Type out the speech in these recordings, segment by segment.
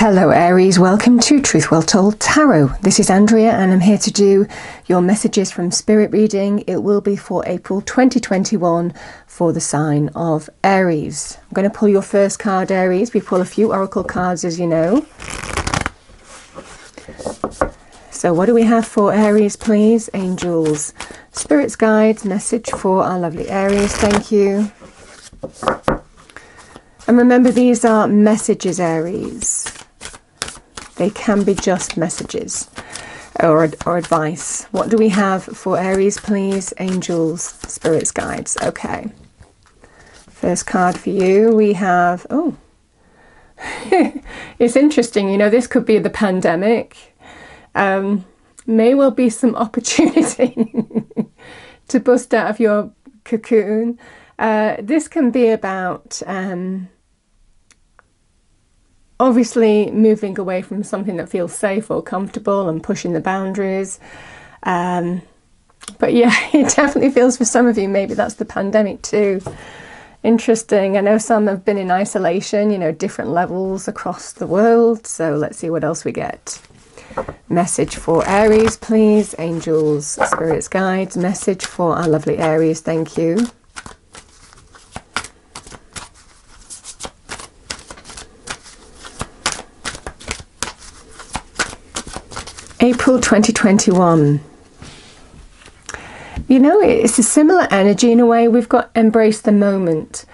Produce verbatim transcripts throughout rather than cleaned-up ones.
Hello Aries, welcome to Truth Well Told Tarot. This is Andrea and I'm here to do your messages from Spirit reading. It will be for April twenty twenty-one for the sign of Aries. I'm going to pull your first card, Aries. We pull a few oracle cards, as you know. So what do we have for Aries, please? Angels, Spirit's guide, message for our lovely Aries. Thank you. And remember, these are messages, Aries. They can be just messages or, or advice. What do we have for Aries, please? Angels, Spirit's guides. Okay. First card for you, we have... Oh. It's interesting, you know, this could be the pandemic. Um, may well be some opportunity to bust out of your cocoon. Uh, this can be about... Um, Obviously, moving away from something that feels safe or comfortable and pushing the boundaries. Um, but yeah, it definitely feels for some of you, maybe that's the pandemic too. Interesting. I know some have been in isolation, you know, different levels across the world. So let's see what else we get. Message for Aries, please. Angels, Spirit's guides. Message for our lovely Aries. Thank you. April twenty twenty-one. You know, it's a similar energy in a way. We've got embrace the moment.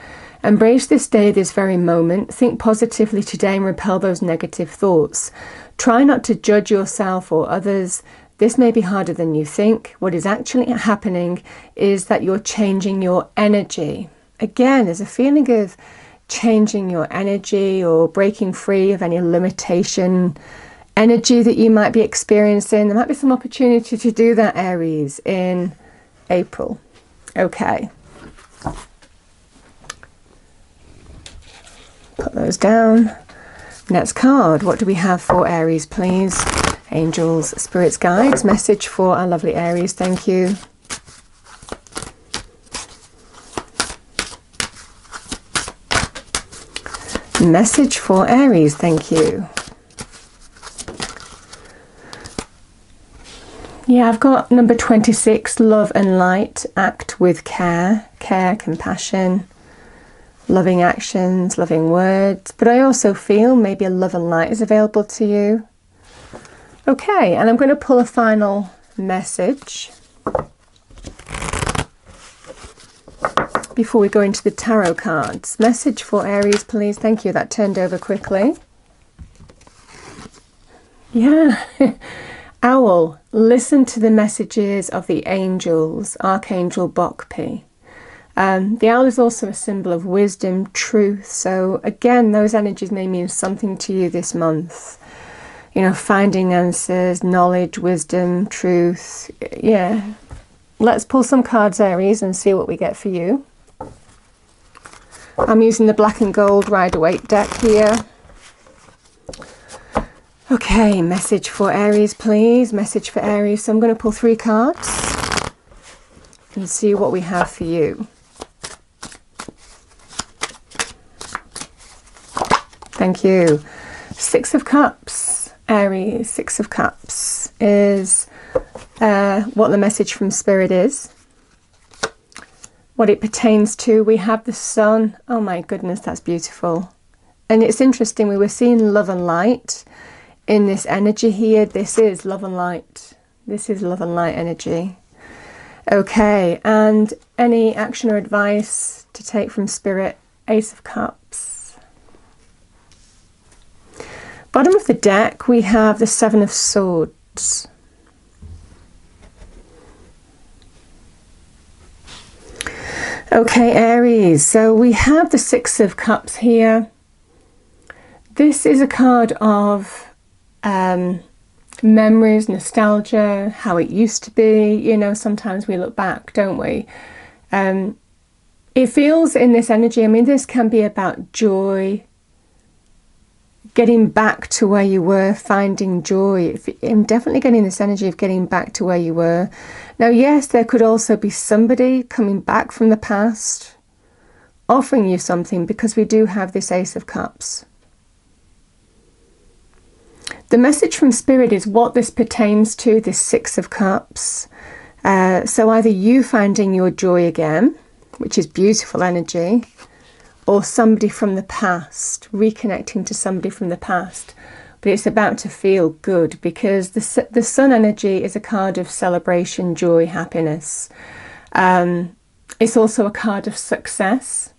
Embrace this day, this very moment. Think positively today and repel those negative thoughts. Try not to judge yourself or others. This may be harder than you think. What is actually happening is that you're changing your energy. Again, there's a feeling of changing your energy or breaking free of any limitation energy that you might be experiencing. There might be some opportunity to do that, Aries, in April. Okay. Put those down. Next card. What do we have for Aries, please? Angels, Spirit's guides. Message for our lovely Aries. Thank you. Message for Aries. Thank you. Yeah, I've got number twenty-six, love and light, act with care, care, compassion, loving actions, loving words. But I also feel maybe a love and light is available to you. Okay, and I'm going to pull a final message before we go into the tarot cards. Message for Aries, please. Thank you. That turned over quickly. Yeah. Owl, listen to the messages of the angels, Archangel Bokpi. Um, the owl is also a symbol of wisdom, truth. So again, those energies may mean something to you this month. You know, finding answers, knowledge, wisdom, truth. Yeah. Let's pull some cards, Aries, and see what we get for you. I'm using the black and gold Rider Waite deck here. Okay, message for Aries, please. Message for Aries. So I'm going to pull three cards and see what we have for you. Thank you. Six of Cups, Aries. Six of Cups is uh, what the message from Spirit is. What it pertains to. We have the sun. Oh my goodness, that's beautiful. And it's interesting, we were seeing love and light. In this energy here, this is love and light. This is love and light energy. Okay, and any action or advice to take from Spirit? Ace of Cups. Bottom of the deck, we have the Seven of Swords. Okay, Aries, so we have the Six of Cups here. This is a card of... Um, memories, nostalgia, how it used to be. You know, sometimes we look back, don't we? Um, it feels in this energy, I mean, this can be about joy, getting back to where you were, finding joy. I'm definitely getting this energy of getting back to where you were. Now, yes, there could also be somebody coming back from the past, offering you something, because we do have this Ace of Cups. The message from Spirit is what this pertains to, this Six of Cups. Uh, so either you finding your joy again, which is beautiful energy, or somebody from the past, reconnecting to somebody from the past. But it's about to feel good, because the, the sun energy is a card of celebration, joy, happiness. Um, it's also a card of success,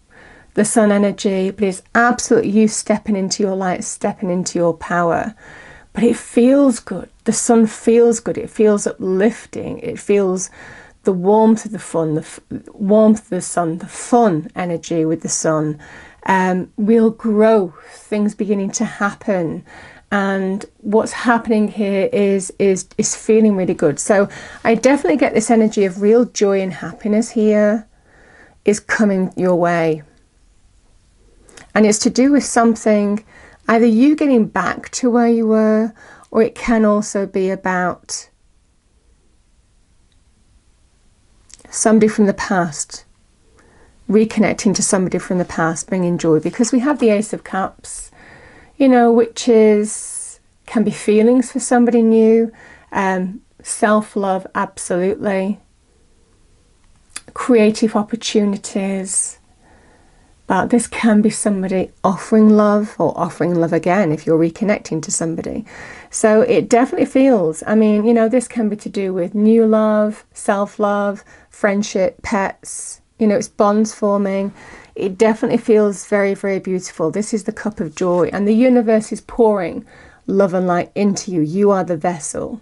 the sun energy, but it's absolutely you stepping into your light, stepping into your power. But it feels good. The sun feels good. It feels uplifting. It feels the warmth of the fun, the f warmth of the sun, the fun energy with the sun, um, real growth, things beginning to happen. And what's happening here is, is, is feeling really good. So I definitely get this energy of real joy and happiness here is coming your way. And it's to do with something, either you getting back to where you were, or it can also be about somebody from the past, reconnecting to somebody from the past, bringing joy. Because we have the Ace of Cups, you know, which is, can be feelings for somebody new, um, self-love, absolutely, creative opportunities, but this can be somebody offering love, or offering love again if you're reconnecting to somebody. So it definitely feels, I mean, you know, this can be to do with new love, self-love, friendship, pets, you know, it's bonds forming. It definitely feels very, very beautiful. This is the cup of joy, and the universe is pouring love and light into you. You are the vessel.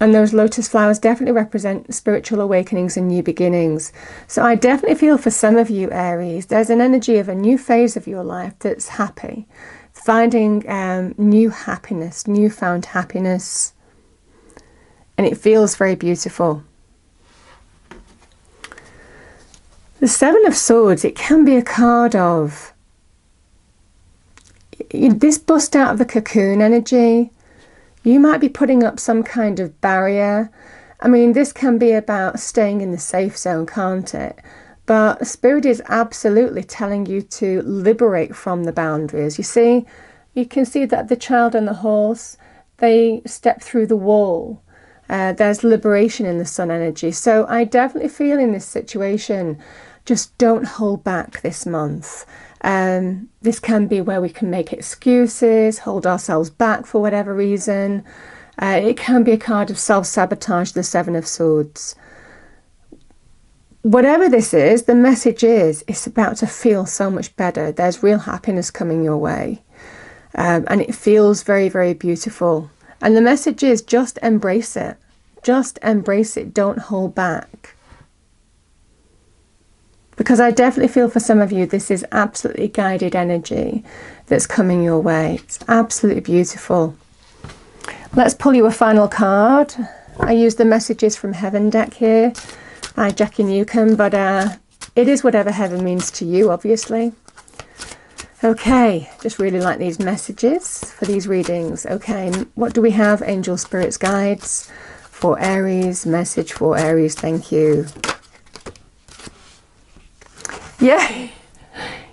And those lotus flowers definitely represent spiritual awakenings and new beginnings. So I definitely feel for some of you, Aries, there's an energy of a new phase of your life that's happy. Finding um, new happiness, newfound happiness. And it feels very beautiful. The Seven of Swords, it can be a card of this bust out of the cocoon energy. You might be putting up some kind of barrier. I mean, this can be about staying in the safe zone, can't it? But Spirit is absolutely telling you to liberate from the boundaries. You see, you can see that the child and the horse, they step through the wall. Uh, there's liberation in the sun energy. So I definitely feel in this situation, just don't hold back this month. Um, this can be where we can make excuses, hold ourselves back for whatever reason. Uh, it can be a card of self-sabotage, the Seven of Swords. Whatever this is, the message is, it's about to feel so much better. There's real happiness coming your way. Um, and it feels very, very beautiful. And the message is, just embrace it. Just embrace it. Don't hold back. Because I definitely feel for some of you, this is absolutely guided energy that's coming your way. It's absolutely beautiful. Let's pull you a final card. I use the Messages from Heaven deck here by Jackie Newcomb, but uh, it is whatever heaven means to you, obviously. Okay, just really like these messages for these readings. Okay, what do we have? Angel Spirits Guides for Aries, message for Aries, thank you. Yeah,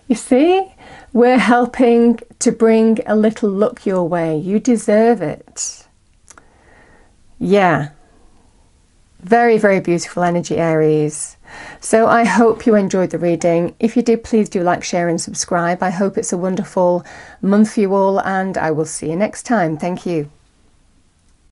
you see, we're helping to bring a little luck your way. You deserve it. Yeah, very, very beautiful energy, Aries. So I hope you enjoyed the reading. If you did, please do like, share and subscribe. I hope it's a wonderful month for you all, and I will see you next time. Thank you.